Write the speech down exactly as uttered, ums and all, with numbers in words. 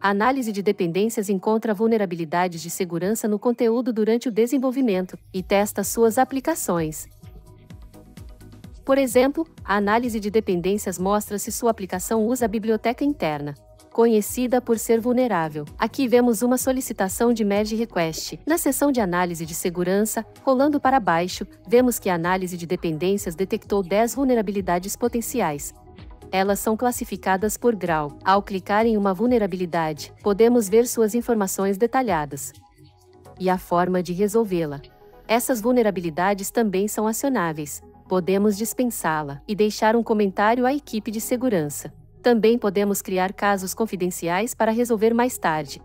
A análise de dependências encontra vulnerabilidades de segurança no conteúdo durante o desenvolvimento e testa suas aplicações. Por exemplo, a análise de dependências mostra se sua aplicação usa a biblioteca interna, conhecida por ser vulnerável. Aqui vemos uma solicitação de merge request. Na seção de análise de segurança, rolando para baixo, vemos que a análise de dependências detectou dez vulnerabilidades potenciais. Elas são classificadas por grau. Ao clicar em uma vulnerabilidade, podemos ver suas informações detalhadas e a forma de resolvê-la. Essas vulnerabilidades também são acionáveis. Podemos dispensá-la e deixar um comentário à equipe de segurança. Também podemos criar casos confidenciais para resolver mais tarde.